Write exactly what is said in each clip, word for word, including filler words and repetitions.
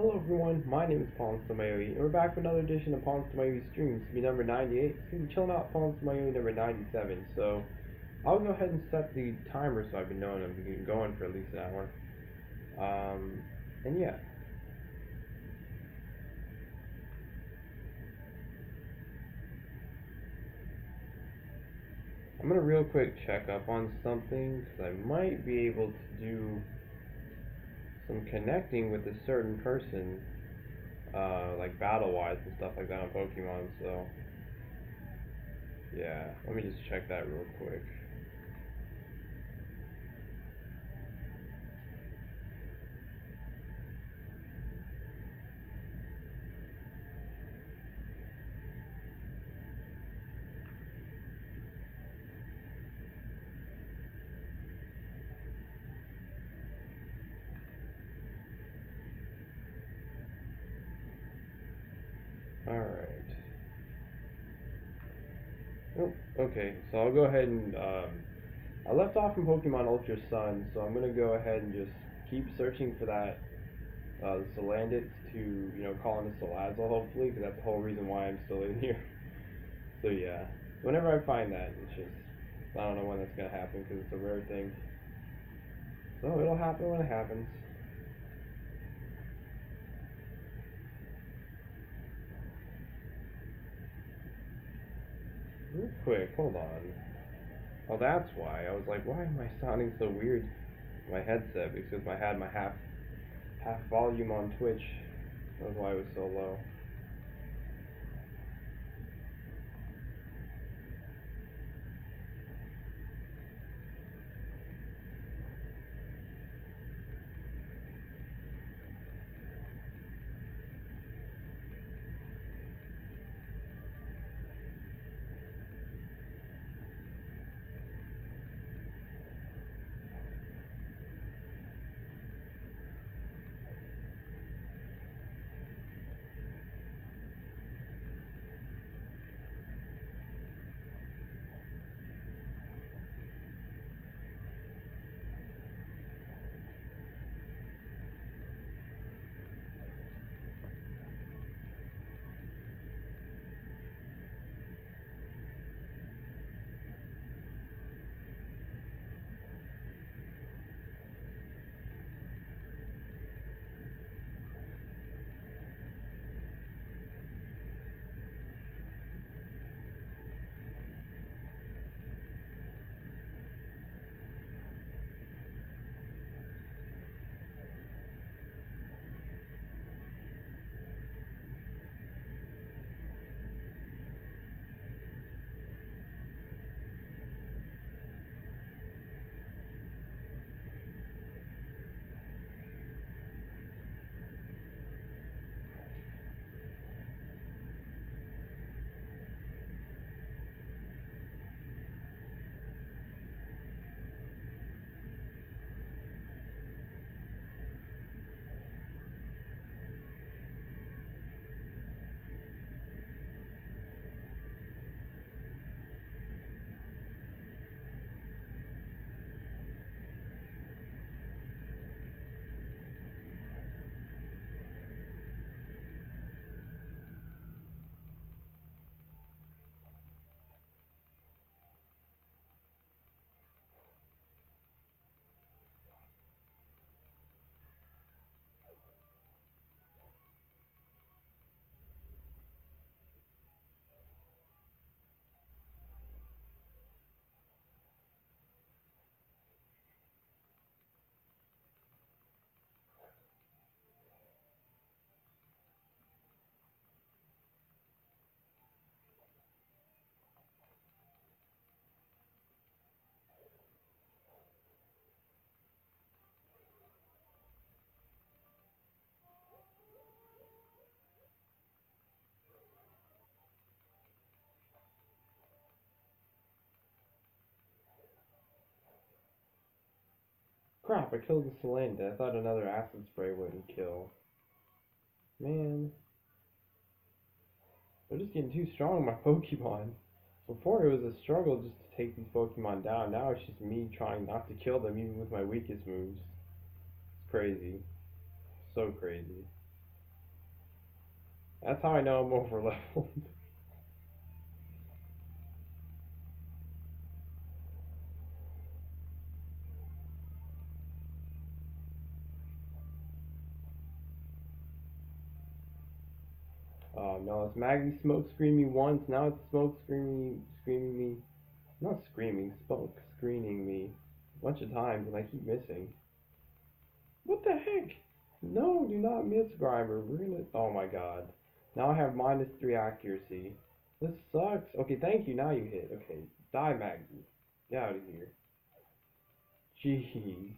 Hello everyone, my name is Pons Tomayoe, and we're back for another edition of Pons Tomayoe's Streams, to be number ninety-eight. It's going to be chilling out Pons Tomayoe number ninety-seven, so I'll go ahead and set the timer so I've been knowing I've been going for at least an hour. Um, and yeah. I'm going to real quick check up on something, because I might be able to do some connecting with a certain person, uh, like battle-wise and stuff like that on Pokemon, so yeah, let me just check that real quick. Alright. Oh, okay, so I'll go ahead and, um, I left off from Pokemon Ultra Sun, so I'm going to go ahead and just keep searching for that, uh, Salandit to, you know, call into Salazzle, hopefully, because that's the whole reason why I'm still in here. So, yeah. Whenever I find that, it's just, I don't know when that's going to happen, because it's a rare thing. So, it'll happen when it happens. Real quick, hold on. Oh, that's why. I was like, why am I sounding so weird with my headset? Because I had my half half volume on Twitch. That's why it was so low. Crap, I killed the Salandit. I thought another acid spray wouldn't kill. Man. They're just getting too strong with my Pokemon. Before it was a struggle just to take these Pokemon down. Now it's just me trying not to kill them even with my weakest moves. It's crazy. So crazy. That's how I know I'm overleveled. Oh no, it's Maggie smoke screened me once, now it's smoke screening screaming me not screaming, smoke screening me a bunch of times and I keep missing. What the heck? No, do not miss, Grimer. We're gonna oh my god. Now I have minus three accuracy. This sucks. Okay, thank you, now you hit. Okay. Die, Maggie. Get out of here. Jeez.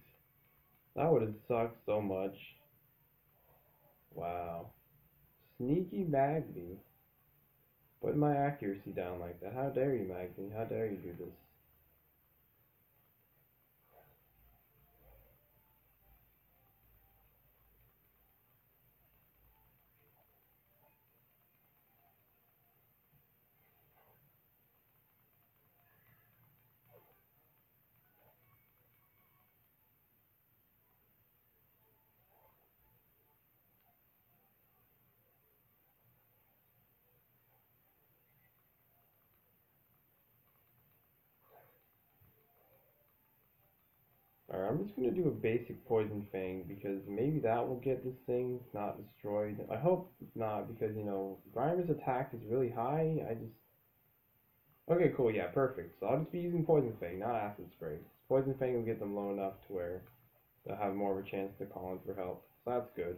That would have sucked so much. Wow. Sneaky Magby. Put my accuracy down like that. How dare you, Magby? How dare you do this? Alright, I'm just going to do a basic Poison Fang, because maybe that will get this thing not destroyed. I hope not, because, you know, Grimer's attack is really high, I just... Okay, cool, yeah, perfect. So I'll just be using Poison Fang, not Acid Spray. Poison Fang will get them low enough to where they'll have more of a chance to call in for help. So that's good.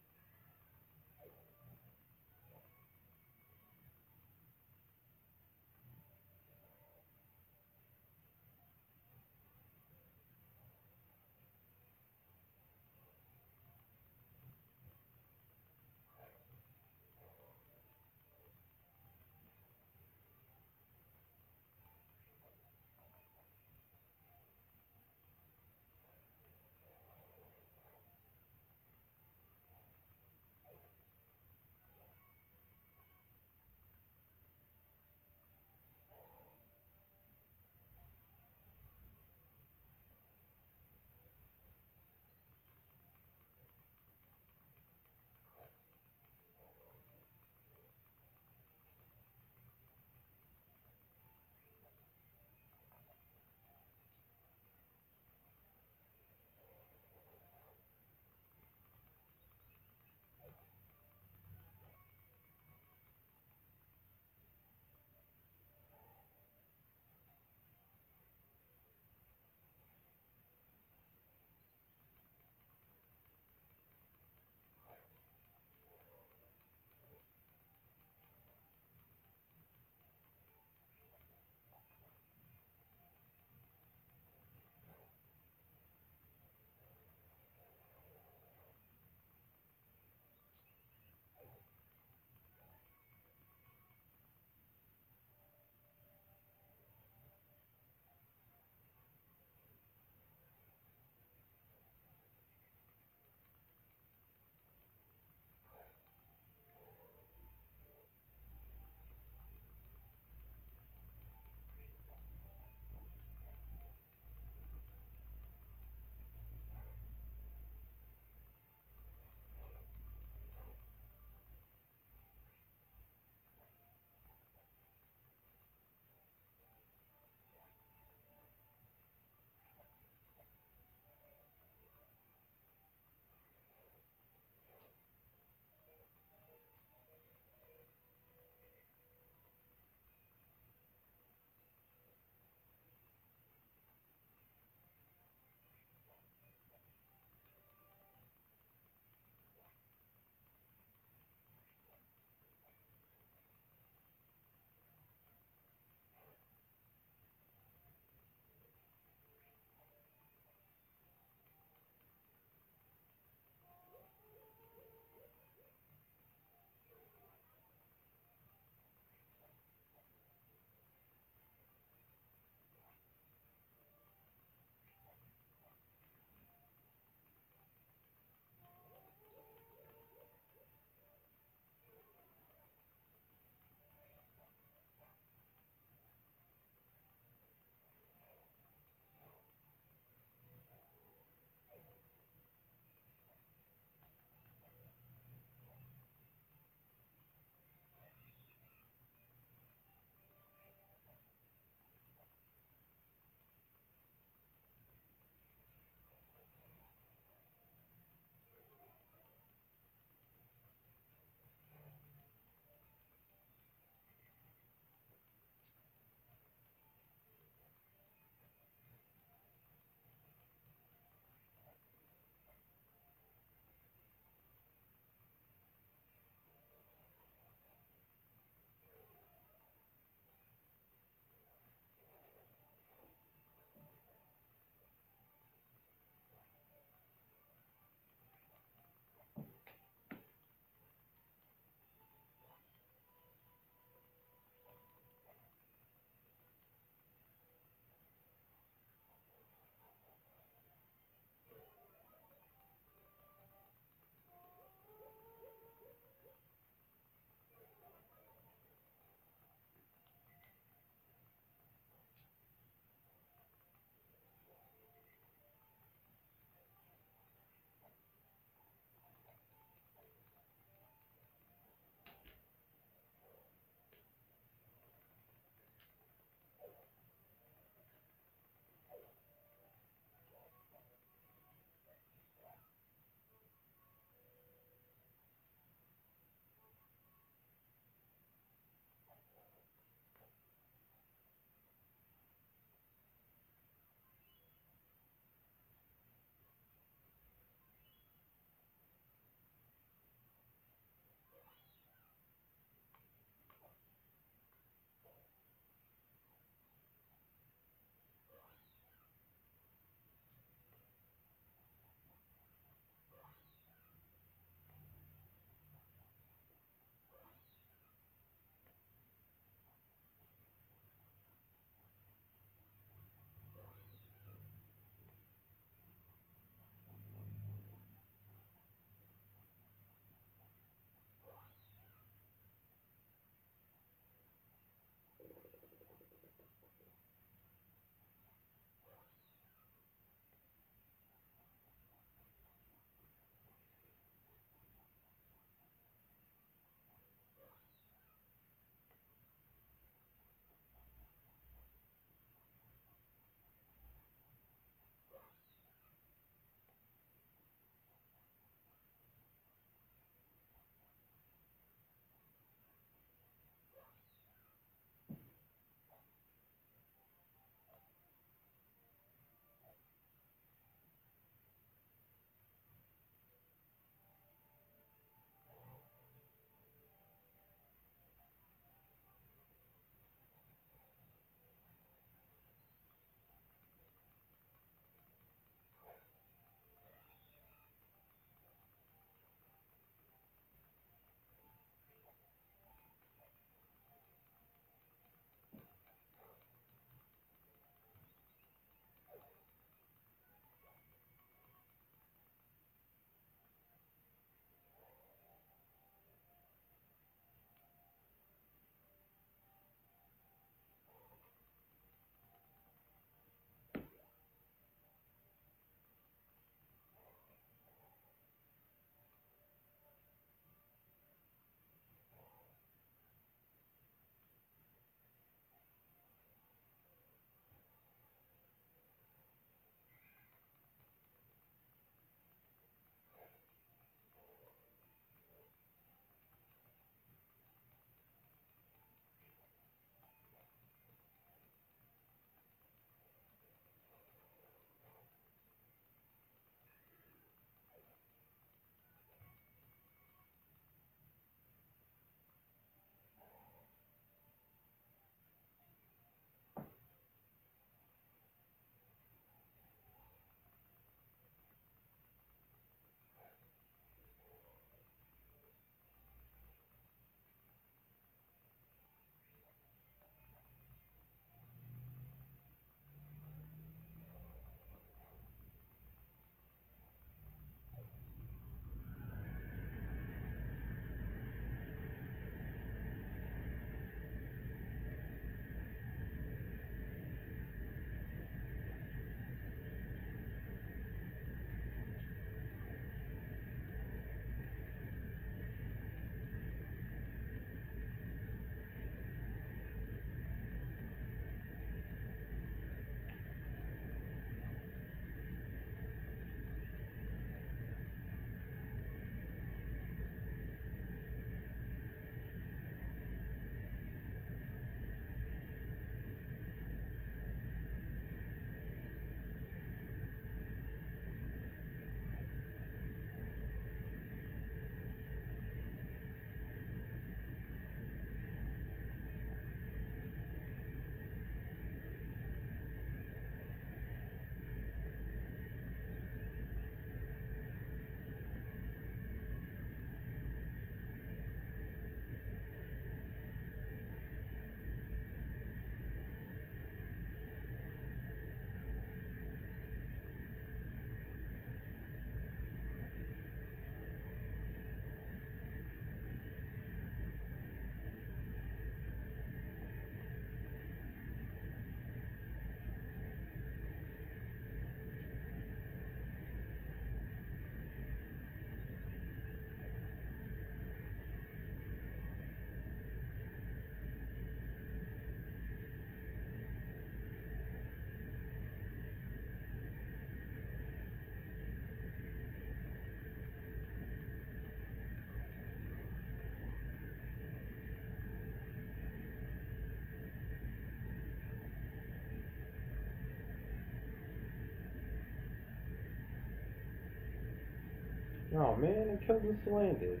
Oh man, I killed the Salandit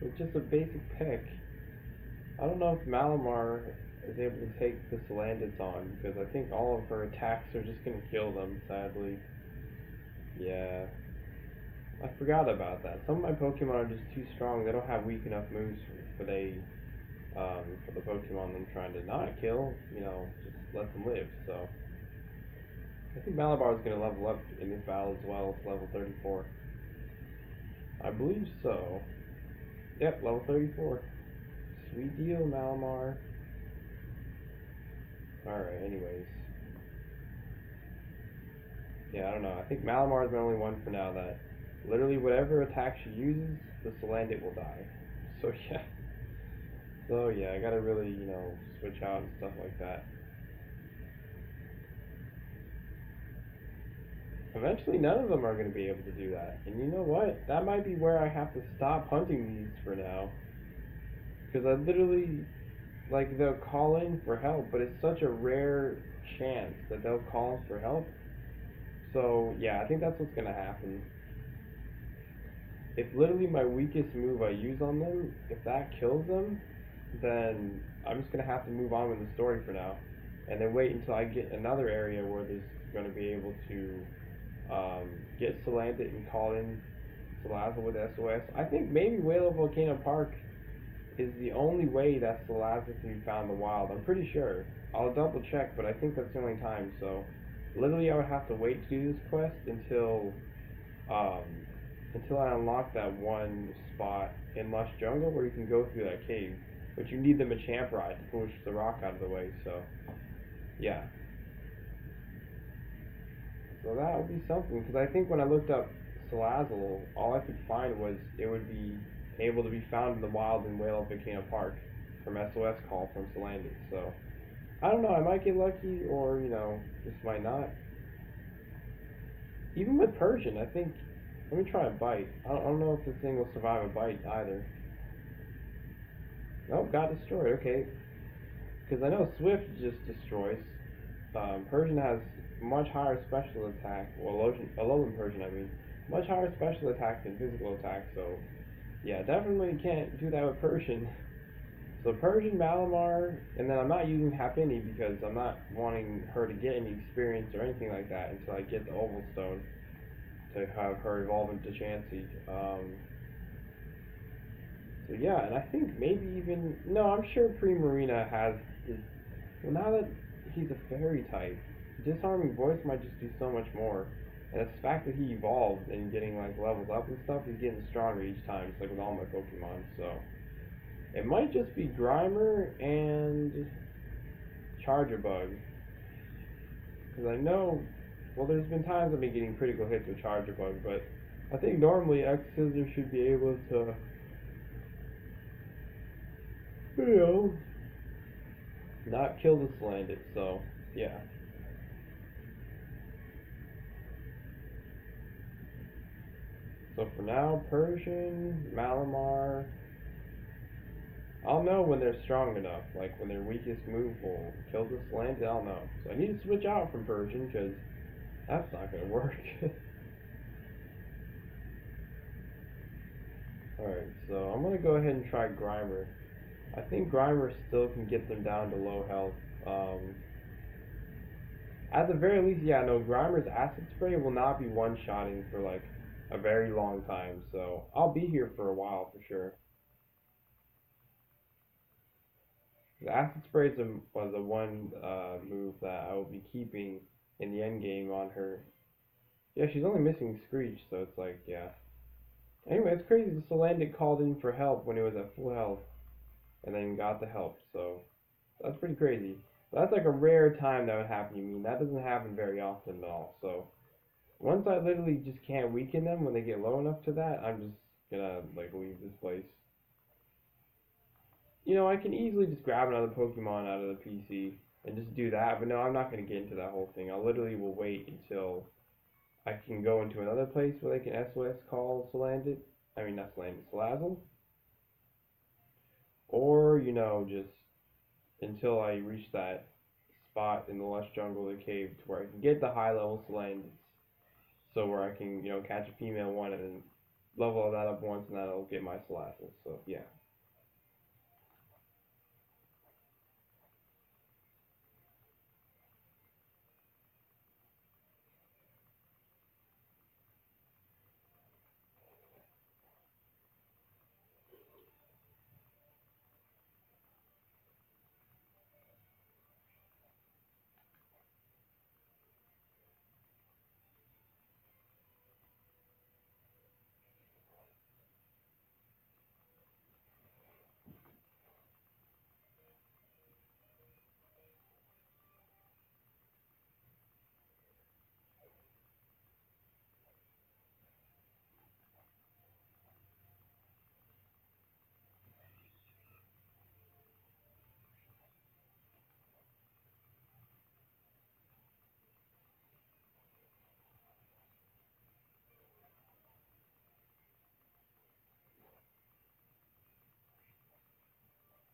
with just a basic peck. I don't know if Malamar is able to take the Salandits on, because I think all of her attacks are just going to kill them, sadly. Yeah. I forgot about that. Some of my Pokemon are just too strong. They don't have weak enough moves for, for they, um, for the Pokemon I'm trying to not kill, you know, just let them live, so. I think Malamar is going to level up in this battle as well, to level thirty-four. I believe so. Yep, level thirty-four. Sweet deal, Malamar. Alright, anyways. Yeah, I don't know. I think Malamar is the only one for now that literally whatever attack she uses, the Salandit will die. So yeah. So yeah, I gotta really, you know, switch out and stuff like that. Eventually none of them are going to be able to do that. And you know what? That might be where I have to stop hunting these for now. Because I literally, like, they'll call in for help, but it's such a rare chance that they'll call in for help. So yeah, I think that's what's going to happen. If literally my weakest move I use on them, if that kills them, then I'm just going to have to move on with the story for now. And then wait until I get another area where there's going to be able to um, get Salandit and call in Salazzle with S O S. I think maybe Whale of Volcano Park is the only way that Salazzle can be found in the wild. I'm pretty sure. I'll double check, but I think that's the only time. So literally I would have to wait to do this quest until um, until I unlock that one spot in Lush Jungle where you can go through that cave. But you need the Machamp ride to push the rock out of the way, so yeah. So that would be something, because I think when I looked up Salazzle, all I could find was it would be able to be found in the wild in Whale of Volcano Park from S O S call from Salandit. So I don't know, I might get lucky, or, you know, just might not. Even with Persian, I think, let me try a bite. I don't, I don't know if this thing will survive a bite either. Nope, got destroyed, okay. Because I know Swift just destroys. Um, Persian has much higher special attack, well, Alolan Persian, I mean, much higher special attack than physical attack, so, yeah, definitely can't do that with Persian. So Persian, Malamar, and then I'm not using Happiny because I'm not wanting her to get any experience or anything like that until I get the Oval Stone to have her evolve into Chansey. Um, so yeah, and I think maybe even, no, I'm sure Primarina has, is, well, now that he's a fairy type, disarming voice might just do so much more, and the fact that he evolved and getting like levels up and stuff, he's getting stronger each time, just like with all my Pokemon. So it might just be Grimer and Charjabug, because I know, well, there's been times I've been getting critical hits with Charjabug, but I think normally X Scissor should be able to, you know, not kill the Salandit. So yeah. So for now, Persian, Malamar, I'll know when they're strong enough, like when their weakest move will kill the Salandit, I'll know. So I need to switch out from Persian, because that's not going to work. Alright, so I'm going to go ahead and try Grimer. I think Grimer still can get them down to low health. Um, at the very least, yeah, no, Grimer's Acid Spray will not be one-shotting for like a very long time, so I'll be here for a while for sure. The Acid Spray is the, well, the one uh, move that I will be keeping in the end game on her. Yeah, she's only missing Screech, so it's like, yeah. Anyway, it's crazy the Salandit called in for help when it was at full health and then got the help, so that's pretty crazy. So that's like a rare time that would happen, you mean? That doesn't happen very often at all, so. Once I literally just can't weaken them when they get low enough to that, I'm just gonna, like, leave this place. You know, I can easily just grab another Pokemon out of the P C and just do that, but no, I'm not gonna get into that whole thing. I literally will wait until I can go into another place where they can S O S call Salandit. I mean, not Salandit, Salazzle. Or, you know, just until I reach that spot in the Lush Jungle or the cave to where I can get the high level Salandits. So where I can, you know, catch a female one and then level that up once, and that'll get my Salazzle. So yeah.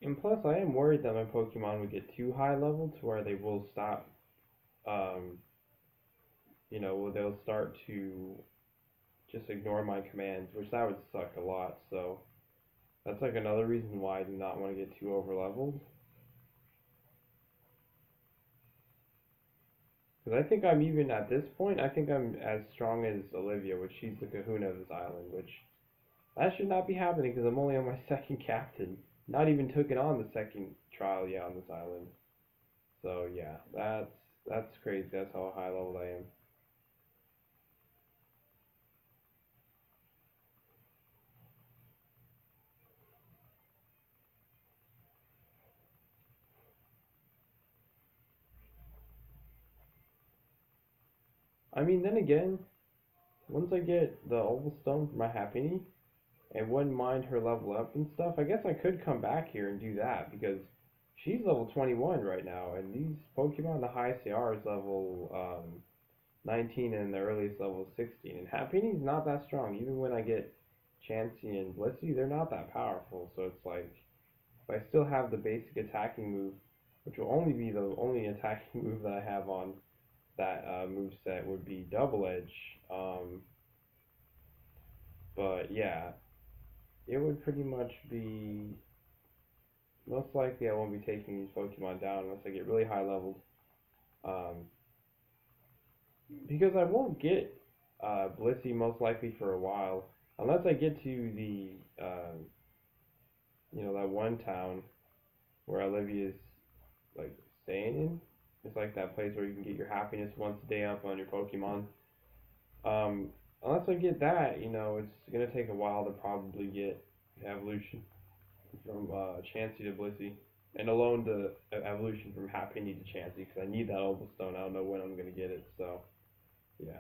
And plus, I am worried that my Pokemon would get too high level to where they will stop, um, you know, they'll start to just ignore my commands, which that would suck a lot. So that's like another reason why I do not want to get too over leveled. Because I think I'm even at this point, I think I'm as strong as Olivia, which she's the kahuna of this island, which that should not be happening because I'm only on my second captain. Not even took it on the second trial yet on this island. So yeah, that's that's crazy. That's how high level I am. I mean, then again, once I get the Oval Stone for my Happiny, and wouldn't mind her level up and stuff, I guess I could come back here and do that, because she's level twenty-one right now, and these Pokemon, the highest they are is level um, nineteen and the earliest level sixteen, and Happiny's not that strong. Even when I get Chansey and Blissey, they're not that powerful, so it's like, if I still have the basic attacking move, which will only be the only attacking move that I have on that uh, moveset would be Double Edge, um, but yeah. It would pretty much be, most likely I won't be taking these Pokemon down unless I get really high leveled. Um, because I won't get uh, Blissey most likely for a while, unless I get to the, uh, you know, that one town where Olivia's, like, staying in. It's like that place where you can get your happiness once a day up on your Pokemon. Um... Unless I get that, you know, it's going to take a while to probably get evolution from uh, Chansey to Blissey, and alone the evolution from Happiny to Chansey, because I need that Oval Stone. I don't know when I'm going to get it, so, yeah.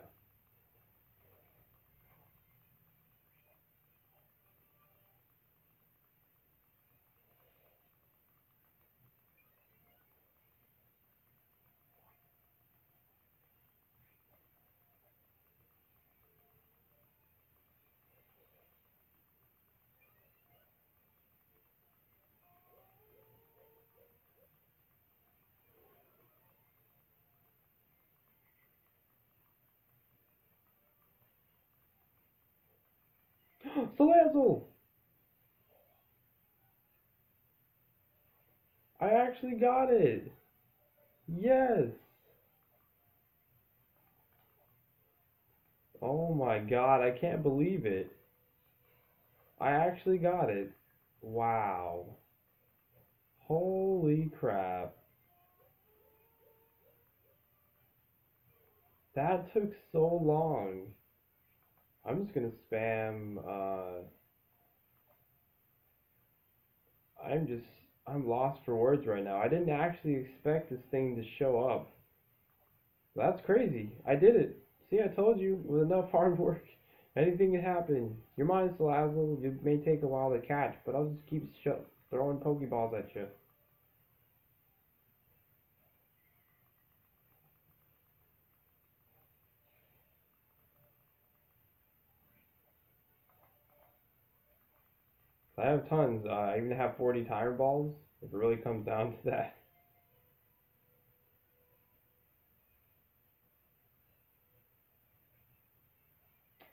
Salazzle! I actually got it! Yes! Oh my god, I can't believe it. I actually got it. Wow. Holy crap. That took so long. I'm just gonna spam, uh, I'm just, I'm lost for words right now. I didn't actually expect this thing to show up. That's crazy. I did it. See, I told you, with enough hard work, anything can happen. Your mind's Salazzle, it may take a while to catch, but I'll just keep sh throwing Pokeballs at you. I have tons. Uh, I even have forty Timer Balls, if it really comes down to that.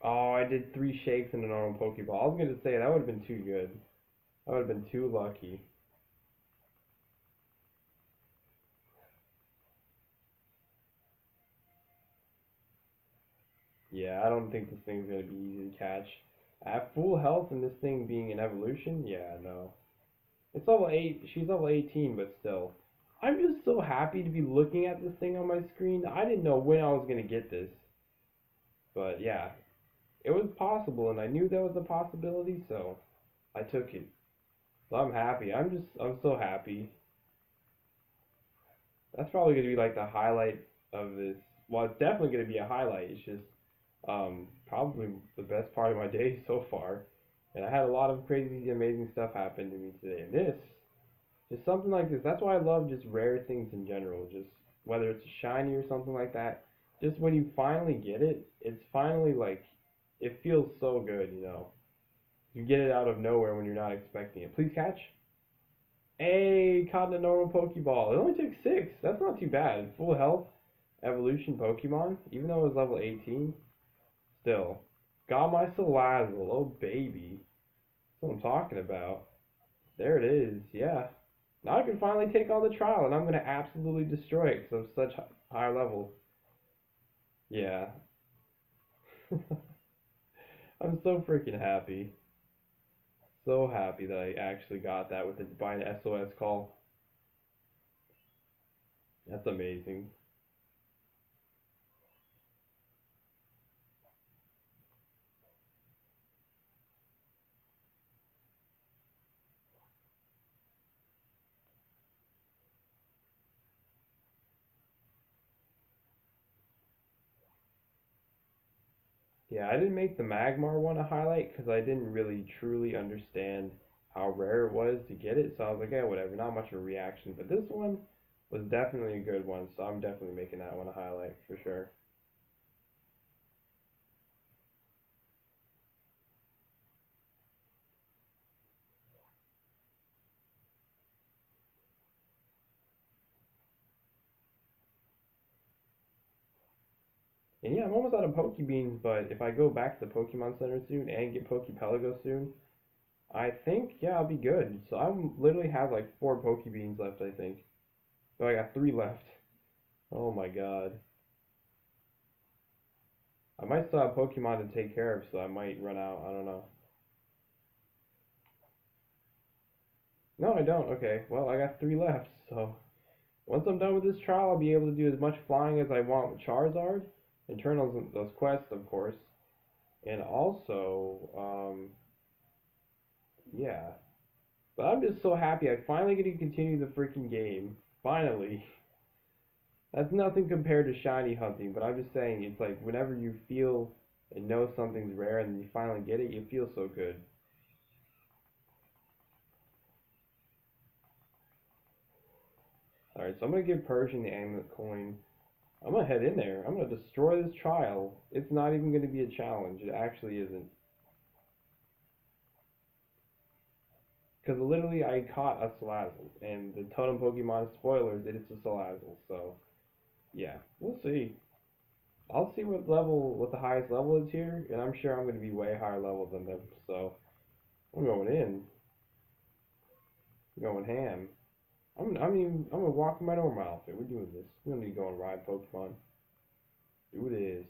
Oh, I did three shakes in a normal Pokeball. I was going to say, that would have been too good. That would have been too lucky. Yeah, I don't think this thing's going to be easy to catch. At full health and this thing being an evolution? Yeah, no. It's level eight. She's level eighteen, but still. I'm just so happy to be looking at this thing on my screen. I didn't know when I was going to get this. But yeah, it was possible, and I knew that was a possibility, so I took it. So I'm happy. I'm just, I'm so happy. That's probably going to be like the highlight of this. Well, it's definitely going to be a highlight. It's just um, probably the best part of my day so far. And I had a lot of crazy, amazing stuff happen to me today. And this, just something like this. That's why I love just rare things in general. Just whether it's a shiny or something like that. Just when you finally get it, it's finally like, it feels so good, you know. You get it out of nowhere when you're not expecting it. Please catch. Hey, caught in a normal Pokeball. It only took six. That's not too bad. Full health, evolution Pokemon, even though it was level eighteen. Still. Got my Salazzle. Oh, baby. That's what I'm talking about. There it is. Yeah. Now I can finally take on the trial, and I'm going to absolutely destroy it because I'm such high level. Yeah. I'm so freaking happy. So happy that I actually got that with the divine S O S call. That's amazing. Yeah, I didn't make the Magmar one a highlight because I didn't really truly understand how rare it was to get it. So I was like, yeah, whatever, not much of a reaction. But this one was definitely a good one, so I'm definitely making that one a highlight for sure. And yeah, I'm almost out of Pokebeans, but if I go back to the Pokemon Center soon and get Poké Pelago soon, I think, yeah, I'll be good. So I literally have like four Pokebeans left, I think. So I got three left. Oh my god. I might still have Pokemon to take care of, so I might run out. I don't know. No, I don't. Okay, well, I got three left, so once I'm done with this trial, I'll be able to do as much flying as I want with Charizard. And turn on those quests, of course, and also, um, yeah, but I'm just so happy I finally get to continue the freaking game, finally. That's nothing compared to shiny hunting, but I'm just saying, it's like, whenever you feel and know something's rare and you finally get it, you feel so good. Alright, so I'm going to give Persian the Amulet Coin. I'm going to head in there. I'm going to destroy this trial. It's not even going to be a challenge. It actually isn't. Because literally I caught a Salazzle. And the Totem Pokemon spoilers, it's a Salazzle. So, yeah. We'll see. I'll see what level, what the highest level is here. And I'm sure I'm going to be way higher level than them. So, I'm going in. I'm going ham. I'm, I'm, even, I'm gonna walk in my normal outfit. We're doing this. We don't need to go and ride Pokemon. Do this.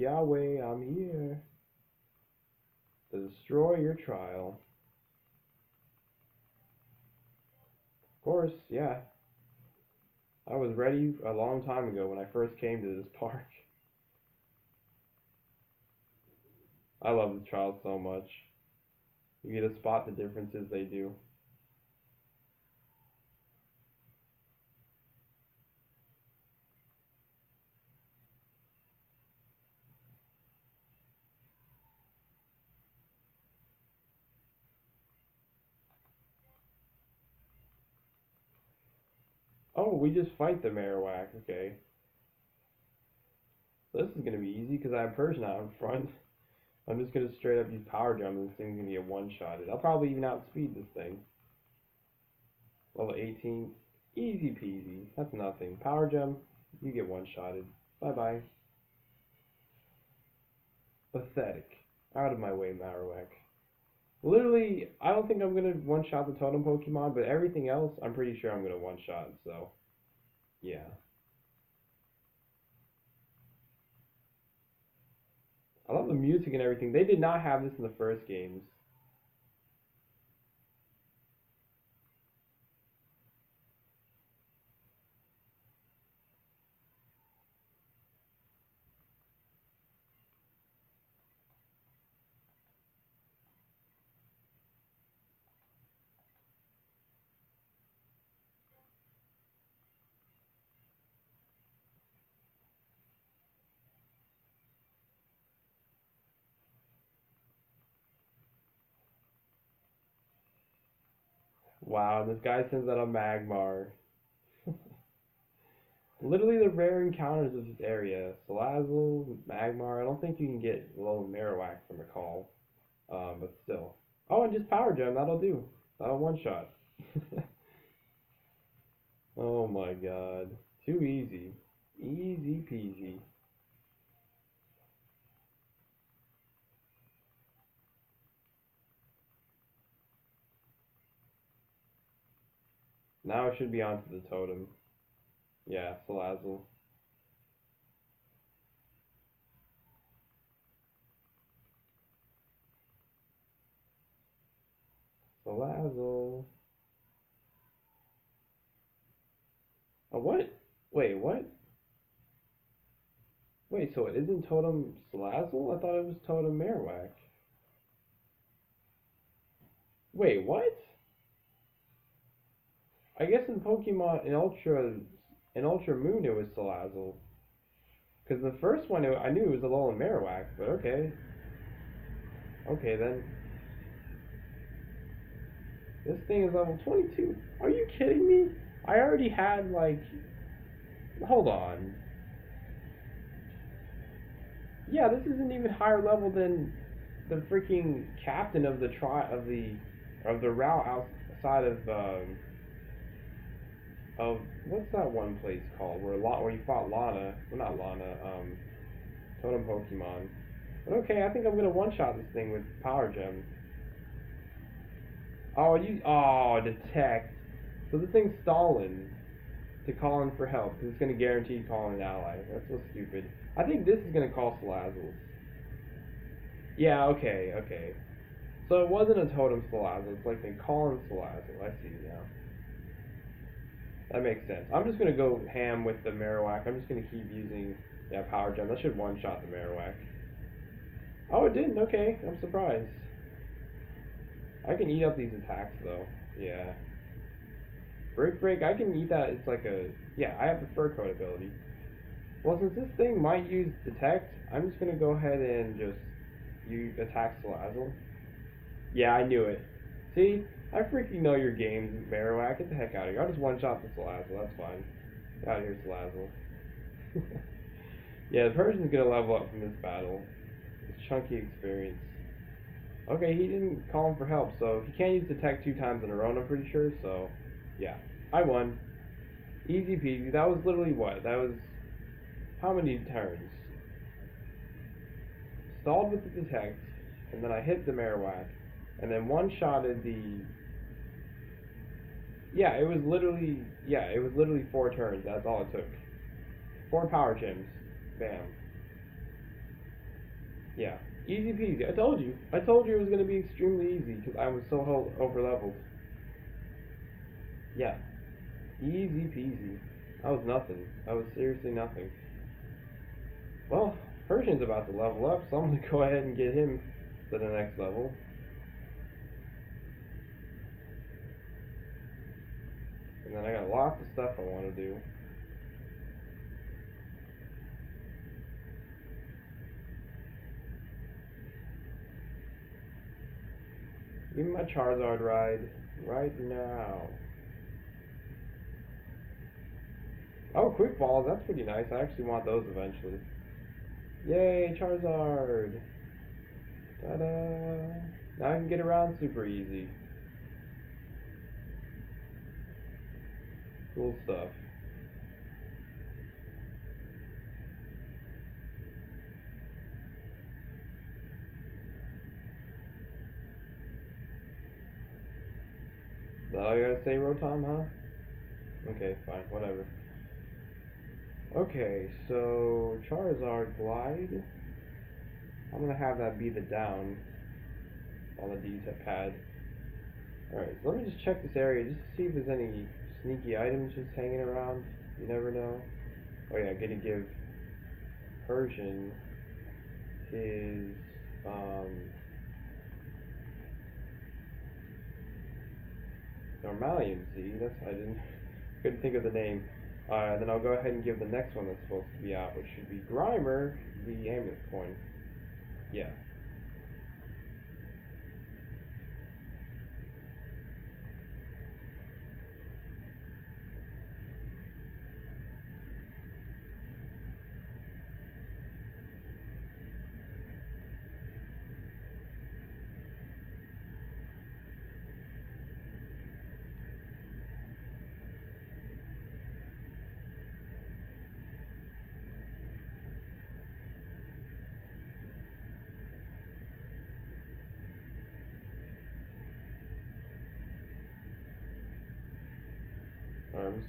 Kiawe, I'm here. To destroy your trial. Of course, yeah. I was ready a long time ago when I first came to this park. I love the trial so much. You get to spot the differences they do. Oh, we just fight the Marowak, okay. So this is going to be easy because I have Persian out in front. I'm just going to straight up use Power Gem and this thing's going to get one-shotted. I'll probably even outspeed this thing. Level eighteen. Easy peasy. That's nothing. Power Gem, you get one-shotted. Bye-bye. Pathetic. Out of my way, Marowak. Literally, I don't think I'm going to one-shot the Totem Pokemon, but everything else, I'm pretty sure I'm going to one-shot, so, yeah. I love the music and everything. They did not have this in the first games. Wow, this guy sends out a Magmar. Literally the rare encounters of this area. Salazzle, Magmar. I don't think you can get low Marowak from a call. Um, but still. Oh, and just Power Gem. That'll do. That'll one-shot. Oh my god. Too easy. Easy peasy. Now it should be onto the totem. Yeah, Salazzle. Salazzle. Oh, what? Wait, what? Wait, so it isn't totem Salazzle? I thought it was totem Marowak. Wait, what? I guess in Pokemon, in Ultra, in Ultra Moon, it was Salazzle. Because the first one, it, I knew it was Alolan Marowak, but okay. Okay, then. This thing is level twenty-two. Are you kidding me? I already had, like... Hold on. Yeah, this isn't even higher level than the freaking captain of the tri- of the... of the route outside of, um... of what's that one place called where La where you fought Lana? Well, not Lana. Um, Totem Pokemon. But okay, I think I'm gonna one-shot this thing with Power Gem. Oh, you. Oh, Detect. So this thing's stalling to call in for help because it's gonna guarantee calling an ally. That's so stupid. I think this is gonna call Salazzle. Yeah. Okay. Okay. So it wasn't a Totem Salazzle. It's like they call in Salazzle. I see now. That makes sense. I'm just going to go ham with the Marowak. I'm just going to keep using yeah, Power Gem. That should one-shot the Marowak. Oh, it didn't. Okay. I'm surprised. I can eat up these attacks, though. Yeah. Break, break. I can eat that. It's like a... Yeah, I have the Fur Coat ability. Well, since this thing might use Detect, I'm just going to go ahead and just you attack Salazzle. Yeah, I knew it. See? I freaking know your games, Marowak. Get the heck out of here. I'll just one-shot the Salazzle. That's fine. Get out of here, Salazzle. Yeah, the Persian's gonna level up from this battle. It's chunky experience. Okay, he didn't call him for help, so he can't use Detect two times in a row, I'm pretty sure, so... Yeah. I won. Easy peasy. That was literally what? That was... How many turns? Stalled with the Detect, and then I hit the Marowak, and then one-shotted the... Yeah, it was literally, yeah, it was literally four turns. That's all it took. Four Power Gems. Bam. Yeah. Easy peasy. I told you. I told you it was going to be extremely easy because I was so over-leveled. Yeah. Easy peasy. That was nothing. That was seriously nothing. Well, Persian's about to level up, so I'm going to go ahead and get him to the next level. And then I got lots of stuff I want to do. Give me my Charizard ride right now. Oh, quick balls, that's pretty nice. I actually want those eventually. Yay, Charizard! Ta-da! Now I can get around super easy. Cool stuff. Is that all you gotta say, Rotom, huh? Okay, fine, whatever. Okay, so Charizard Glide. I'm gonna have that be the down on the D's pad. Alright, so let me just check this area just to see if there's any sneaky items just hanging around. You never know. Oh yeah, I'm gonna give Persian his um Normalium Z. That's I didn't couldn't think of the name. Uh, then I'll go ahead and give the next one that's supposed to be out, which should be Grimer, the Amulet Coin. Yeah.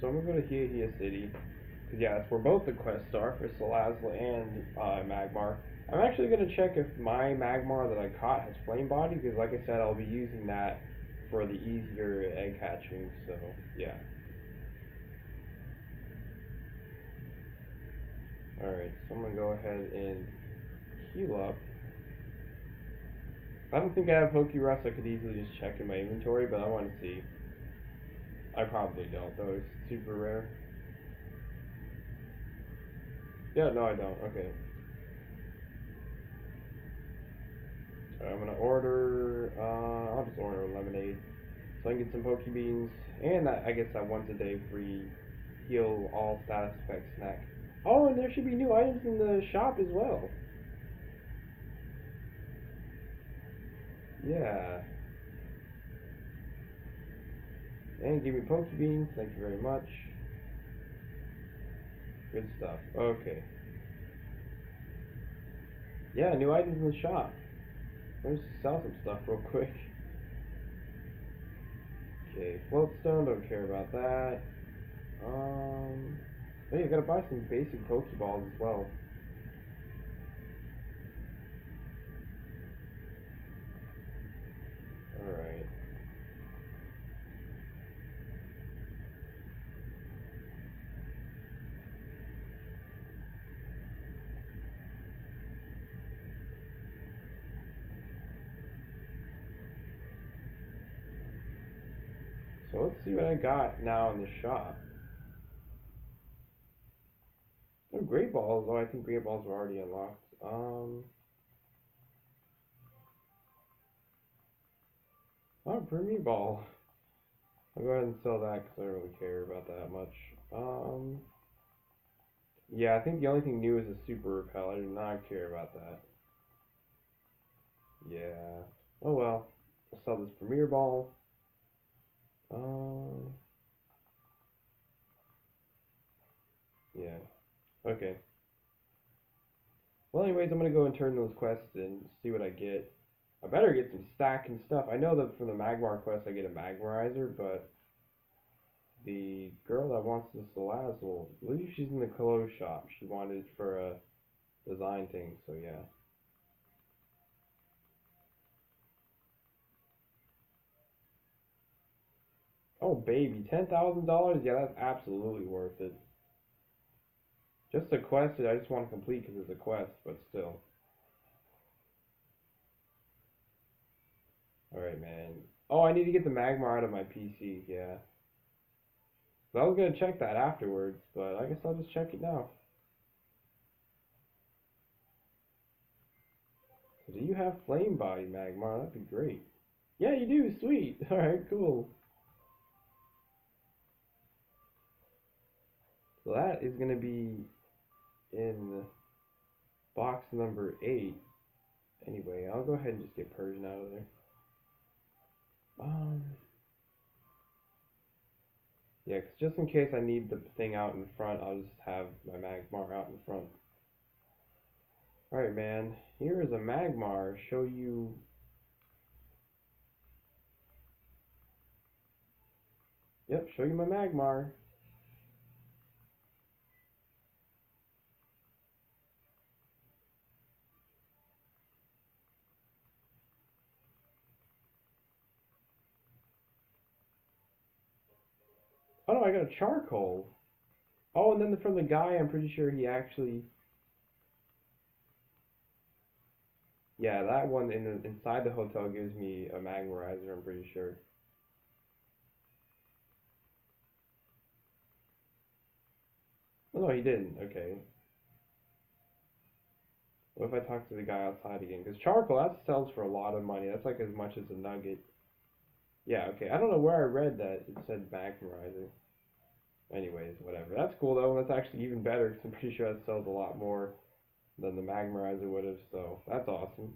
So I'm gonna go to Hiya City, because yeah, that's where both the quests are, for Salazzle and uh, Magmar. I'm actually gonna check if my Magmar that I caught has Flame Body, because like I said, I'll be using that for the easier egg hatching, so yeah. Alright, so I'm gonna go ahead and heal up. I don't think I have Poké Rest. I could easily just check in my inventory, but I want to see. I probably don't, though it's super rare. Yeah, no I don't, okay. Alright, I'm gonna order, uh, I'll just order a lemonade, so I can get some Poke Beans, and I, I guess that once a day free heal all status effect snack. Oh, and there should be new items in the shop as well. Yeah. And give me Poke Beans, thank you very much. Good stuff. Okay. Yeah, new items in the shop. Let's sell some stuff real quick. Okay, Floatstone, don't care about that. Um, hey, I gotta buy some basic Pokeballs as well. Alright. So let's see what I got now in the shop. Oh, Great Balls. Oh, I think Great Balls were already unlocked. Um, oh, Premier Ball. I'll go ahead and sell that because I don't really care about that much. Um, yeah, I think the only thing new is a Super Repel. I do not care about that. Yeah. Oh well. I'll sell this Premier Ball. Um. Yeah. Okay. Well, anyways, I'm gonna go and turn those quests and see what I get. I better get some stack and stuff. I know that from the Magmar quest I get a Magmarizer, but the girl that wants this Salazzle, I believe she's in the clothes shop. She wanted it for a design thing, so yeah. Oh baby, ten thousand dollars? Yeah, that's absolutely worth it. Just a quest that I just want to complete because it's a quest, but still. Alright, man. Oh, I need to get the Magmar out of my P C, yeah. So I was going to check that afterwards, but I guess I'll just check it now. So do you have Flame Body, Magmar? That'd be great. Yeah, you do! Sweet! Alright, cool. So that is going to be in box number eight. Anyway, I'll go ahead and just get Persian out of there. Um, yeah, because just in case I need the thing out in front, I'll just have my Magmar out in front. Alright, man. Here is a Magmar. Show you... Yep, show you my Magmar. Oh no, I got a Charcoal. Oh, and then from the guy, I'm pretty sure he actually... Yeah, that one in the, inside the hotel gives me a Magmarizer, I'm pretty sure. Oh, no, he didn't. Okay. What if I talk to the guy outside again? Because Charcoal, that sells for a lot of money. That's like as much as a nugget. Yeah, okay. I don't know where I read that. It said Magmarizer. Anyways, whatever. That's cool, though. That's actually even better, because I'm pretty sure that sells a lot more than the Magmarizer would have, so that's awesome.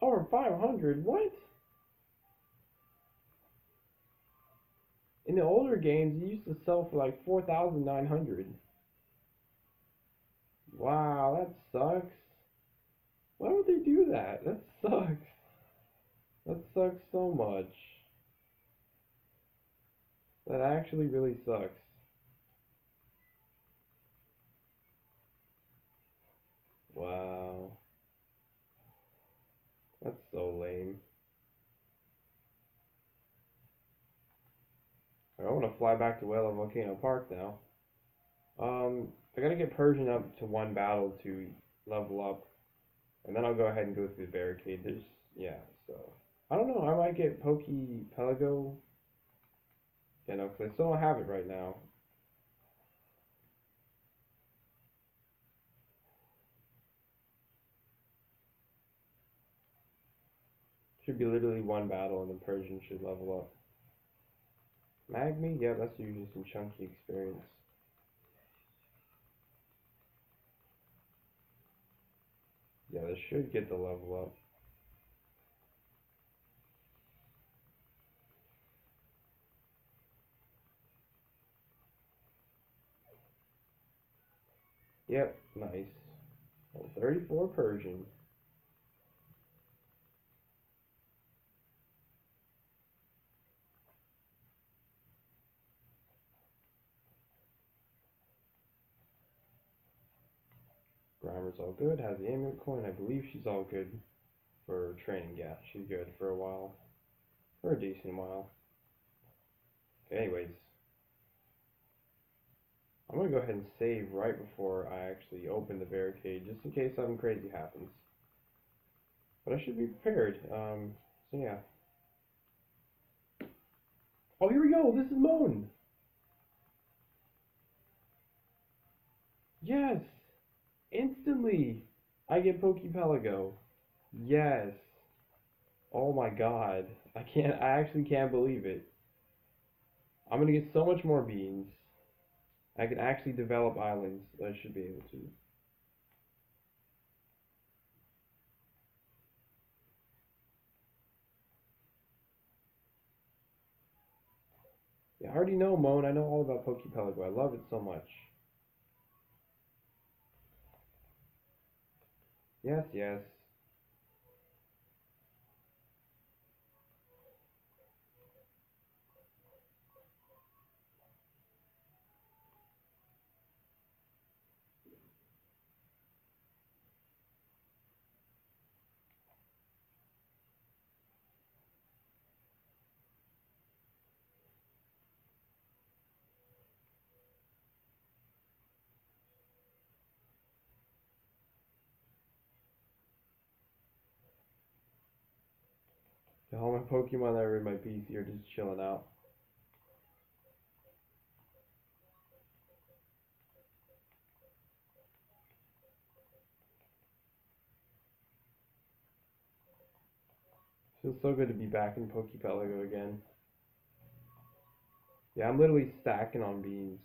Over five hundred? What? In the older games, it used to sell for like four thousand nine hundred. Wow, that sucks. Why would they do that? That sucks. That sucks so much. That actually really sucks. Wow. That's so lame. I want to fly back to Whale of Volcano Park now. Um, I gotta get Persian up to one battle to level up, and then I'll go ahead and go through the barricade. There's, yeah, so I don't know. I might get Poké Pelago. You know, because I still don't have it right now. Should be literally one battle, and then Persian should level up. Magmi? Yeah, that's usually some chunky experience. Yeah, this should get the level up. Yep, nice. Well, thirty-four Persian. Grimer's all good, has the Amulet Coin. I believe she's all good for training. Yeah, she's good for a while. For a decent while. Okay, anyways. I'm going to go ahead and save right before I actually open the barricade, just in case something crazy happens. But I should be prepared. Um, so yeah. Oh, here we go! This is Moan! Yes! Instantly, I get Poké Pelago. Yes. Oh my god. I can't, I actually can't believe it. I'm gonna get so much more beans. I can actually develop islands. I should be able to. Yeah, I already know Moan. I know all about Poké Pelago. I love it so much. Yes, yes. All my Pokemon that are in my P C are just chilling out. Feels so good to be back in Poké Pelago again. Yeah, I'm literally stacking on beans.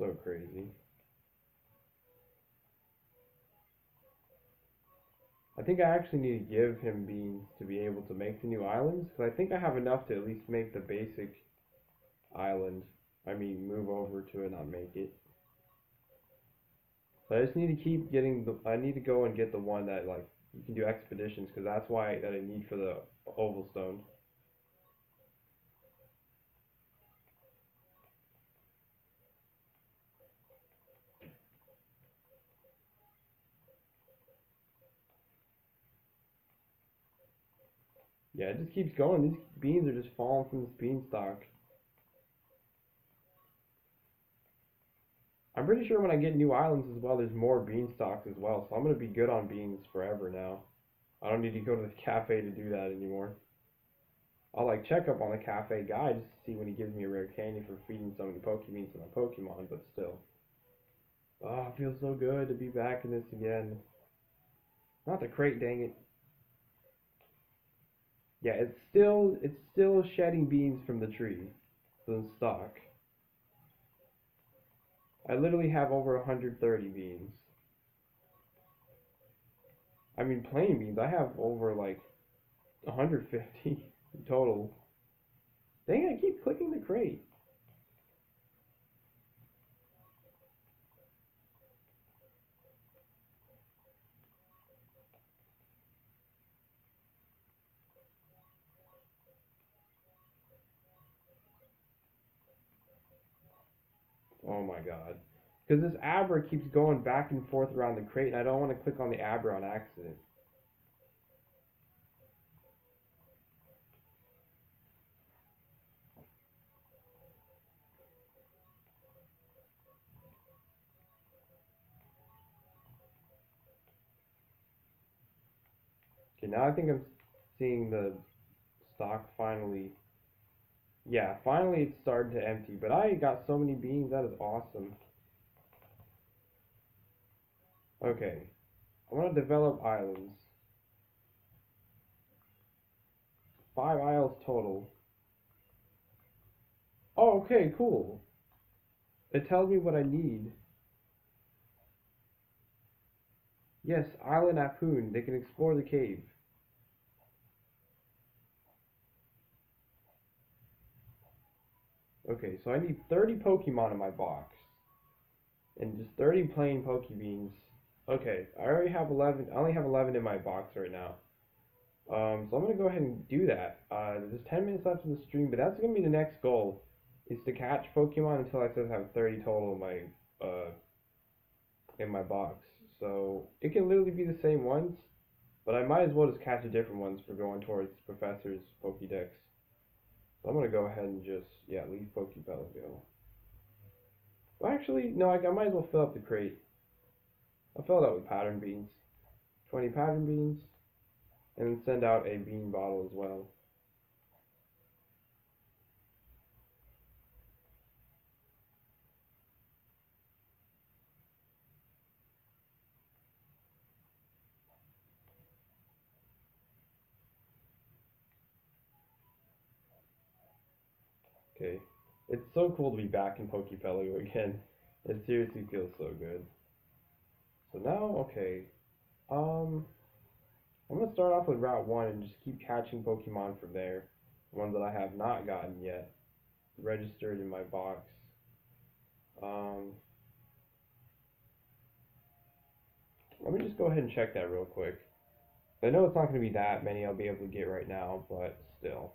So crazy. I think I actually need to give him beans to be able to make the new islands, because I think I have enough to at least make the basic island. I mean, move over to it, not make it. So I just need to keep getting the, I need to go and get the one that, like, you can do expeditions, because that's why that I need for the Oval Stone. Yeah, it just keeps going. These beans are just falling from this beanstalk. I'm pretty sure when I get new islands as well, there's more beanstalks as well, so I'm going to be good on beans forever now. I don't need to go to the cafe to do that anymore. I'll, like, check up on the cafe guy just to see when he gives me a rare candy for feeding so many Pokebeans to my Pokemon, but still. Oh, it feels so good to be back in this again. Not the crate, dang it. Yeah, it's still, it's still shedding beans from the tree, from the stalk. I literally have over one hundred thirty beans. I mean, plain beans, I have over like one hundred fifty total. Dang, I keep clicking the crate. Oh my god. Because this Abra keeps going back and forth around the crate, and I don't want to click on the Abra on accident. Okay, now I think I'm seeing the stock finally. Yeah, finally it's starting to empty, but I got so many beans, that is awesome. Okay, I want to develop islands. Five isles total. Oh, okay, cool. It tells me what I need. Yes, Island Apun, they can explore the cave. Okay, so I need thirty Pokemon in my box. And just thirty plain Pokebeans. Okay, I already have eleven. I only have eleven in my box right now. Um, so I'm going to go ahead and do that. Uh, there's ten minutes left in the stream, but that's going to be the next goal. Is to catch Pokemon until I have thirty total in my, uh, in my box. So it can literally be the same ones, but I might as well just catch the different ones for going towards Professor's Pokédex. So I'm going to go ahead and just, yeah, leave Poké Pelago. Well, actually, no, I, I might as well fill up the crate. I'll fill it out with pattern beans. twenty pattern beans. And then send out a bean bottle as well. Okay. It's so cool to be back in Poké Pelago again. It seriously feels so good. So now, okay, um, I'm going to start off with Route one and just keep catching Pokemon from there. Ones that I have not gotten yet, registered in my box. Um, let me just go ahead and check that real quick. I know it's not going to be that many I'll be able to get right now, but still.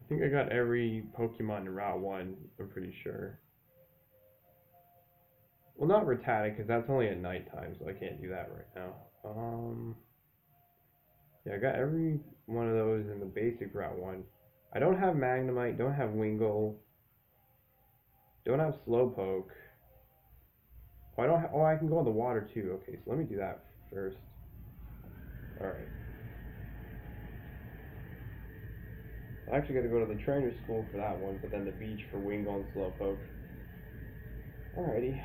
I think I got every Pokemon in Route one, I'm pretty sure. Well, not Rattata, because that's only at nighttime, so I can't do that right now. Um, yeah, I got every one of those in the basic Route one. I don't have Magnemite, don't have Wingull, don't have Slowpoke. Oh, I don't ha- oh, I can go in the water too. Okay, so let me do that first. Alright. I actually got to go to the trainer school for that one, but then the beach for Wingull and Slowpoke. Alrighty.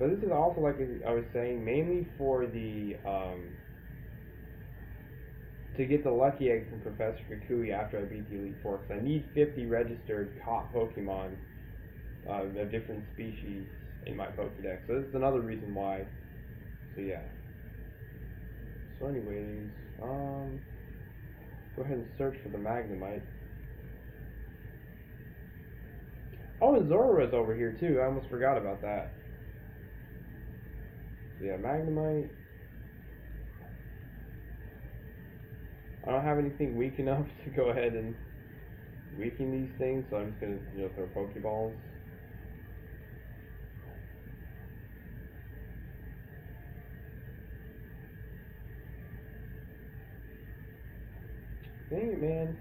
But this is also, like I was saying, mainly for the, um, to get the lucky egg from Professor Kukui after I beat the Elite Four, because I need fifty registered caught Pokemon uh, of different species in my Pokedex. So this is another reason why. So yeah. So anyways, um, go ahead and search for the Magnemite. Oh, and Zorua's over here too. I almost forgot about that. Yeah, Magnemite. I don't have anything weak enough to go ahead and weaken these things, so I'm just gonna, you know, throw Pokeballs. Dang it, man.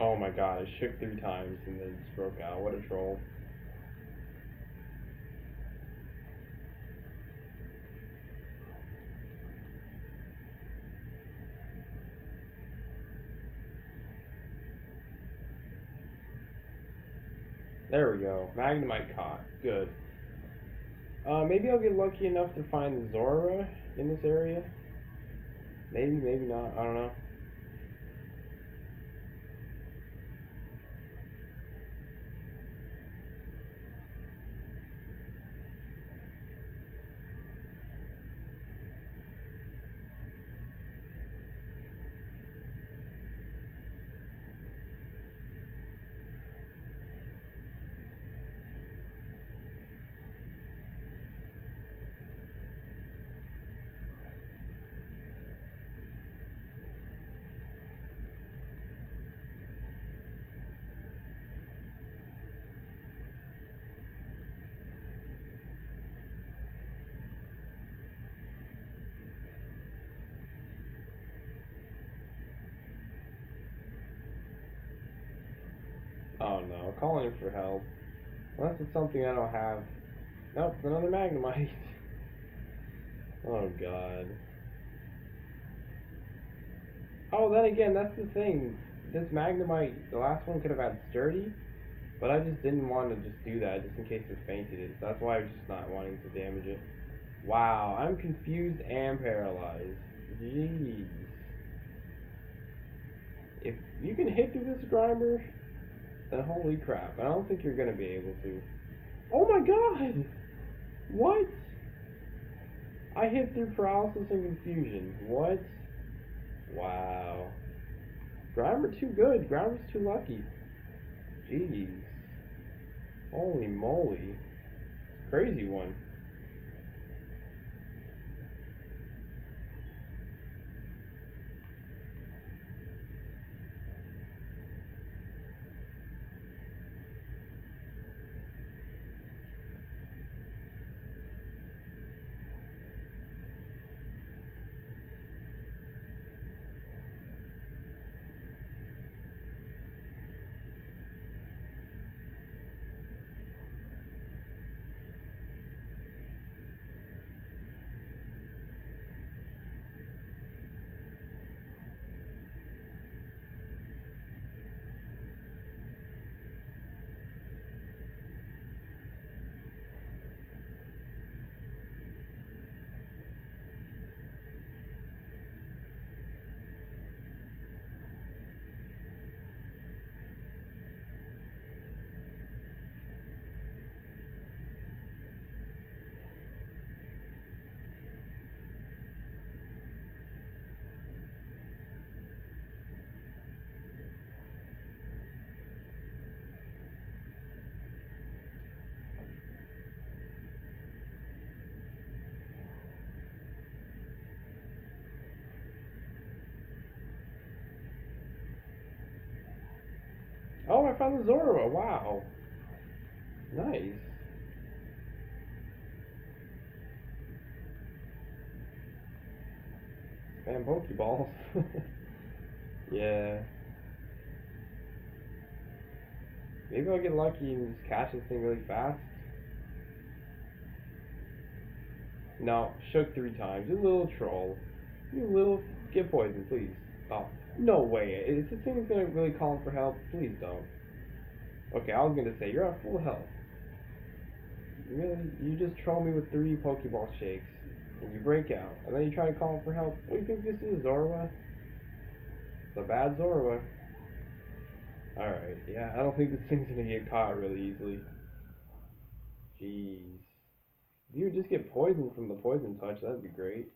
Oh my god, it shook three times and then it just broke out. What a troll. There we go. Magnemite caught. Good. Uh, maybe I'll get lucky enough to find Zorua in this area. Maybe, maybe not. I don't know. Oh no, calling for help. Unless it's something I don't have. Nope, another Magnemite. Oh god. Oh, then again, that's the thing. This Magnemite, the last one could have had Sturdy, but I just didn't want to just do that just in case it fainted it. So that's why I was just not wanting to damage it. Wow, I'm confused and paralyzed. Jeez. If you can hit through this Grimer, then holy crap, I don't think you're gonna be able to. Oh my god! What? I hit through paralysis and confusion. What? Wow. Grimer too good. Grimer's too lucky. Jeez. Holy moly. Crazy one. found the Zorua. Wow. Nice. Man, Pokeballs. Yeah. Maybe I'll get lucky and just catch this thing really fast. No, shook three times. You little troll. You little... Get poison, please. Oh, no way. Is this thing gonna really call for help? Please don't. Okay, I was gonna say, you're at full health. Really? You just troll me with three Pokeball shakes. And you break out. And then you try to call for help. What do you think this is, Zorua? It's a bad Zorua. Alright, yeah, I don't think this thing's gonna get caught really easily. Jeez. If you would just get poisoned from the poison touch, that'd be great.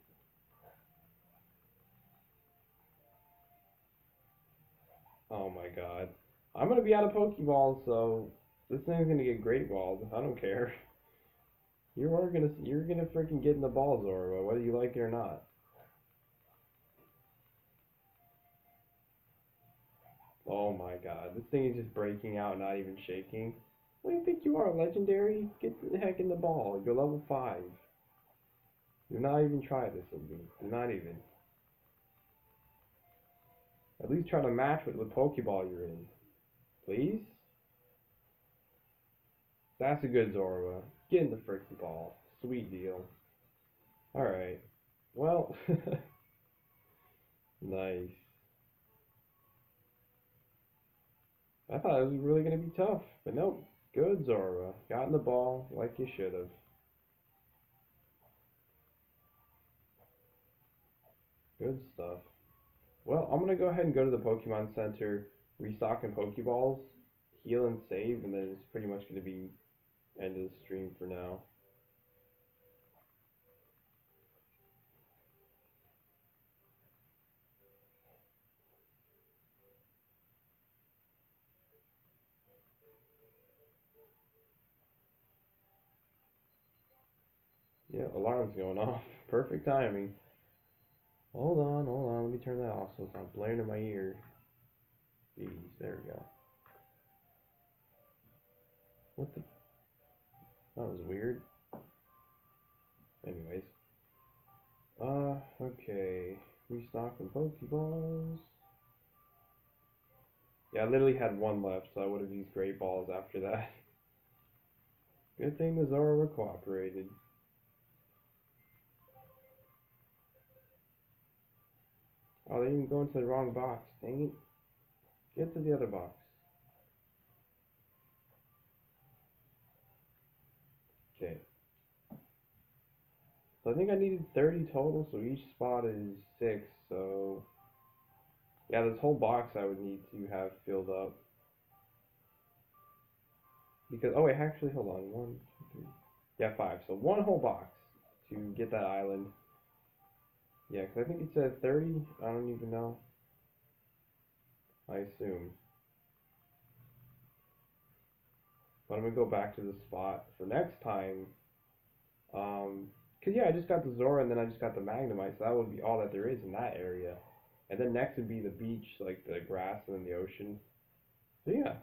Oh my god. I'm gonna be out of Pokeballs, so this thing's gonna get Great Balled. I don't care. You are gonna you're gonna freaking get in the balls, Zorua, whether you like it or not. Oh my god, this thing is just breaking out, not even shaking. What do you think you are, legendary? Get the heck in the ball. You're level five. Do not even try this with me. Do not even. At least try to match with the Pokeball you're in. Please? That's a good Zorua. Get in the frickin' ball. Sweet deal. Alright. Well. Nice. I thought it was really going to be tough, but nope. Good Zorua. Got in the ball like you should have. Good stuff. Well, I'm going to go ahead and go to the Pokemon Center, restock in Pokeballs, heal and save, and then it's pretty much going to be end of the stream for now. Yeah, alarm's going off. Perfect timing. Hold on, hold on. Let me turn that off so it's not blaring in my ear. Jeez, there we go. What the? That was weird. Anyways. Uh, okay. Restock the Pokeballs. Yeah, I literally had one left, so I would have used Great Balls after that. Good thing the Zorua cooperated. Oh, they didn't go into the wrong box. Dang it. Get to the other box. Okay. So I think I needed thirty total, so each spot is six. So, yeah, this whole box I would need to have filled up. Because, oh, wait, actually, hold on. One, two, three. Yeah, five. So one whole box to get that island. Yeah, because I think it said thirty, I don't even know, I assume. But I'm going to go back to the spot for next time. Um, because yeah, I just got the Zorua and then I just got the Magnemite, so that would be all that there is in that area. And then next would be the beach, like the grass and then the ocean. So yeah.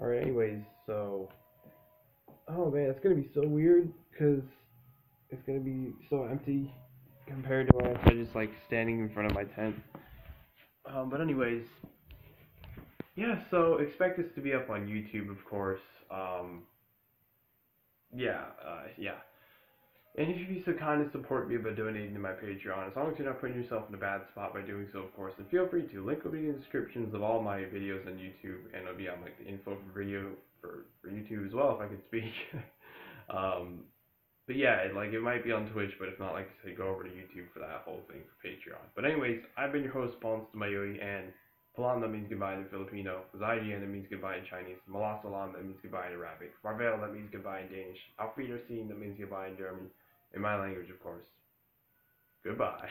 Alright, anyways, so, oh man, it's going to be so weird, because it's going to be so empty compared to when I was just, like, standing in front of my tent. Um, but anyways, yeah, so, expect this to be up on YouTube, of course. Um, yeah, uh, yeah. And if you'd be so kind to support me by donating to my Patreon, as long as you're not putting yourself in a bad spot by doing so, of course, then feel free to. Link will be in the descriptions of all my videos on YouTube, and it'll be on like the info for video for, for YouTube as well, if I could speak. um, But yeah, like, it might be on Twitch, but if not, like I said, go over to YouTube for that whole thing for Patreon. But anyways, I've been your host, Pons Tamayoy, and Palanda means goodbye in Filipino, Zaijian, that means goodbye in Chinese, Malasalam, that means goodbye in Arabic, Marvel, that means goodbye in Danish, Auf Wiedersehen, that means goodbye in German, in my language, of course. Goodbye.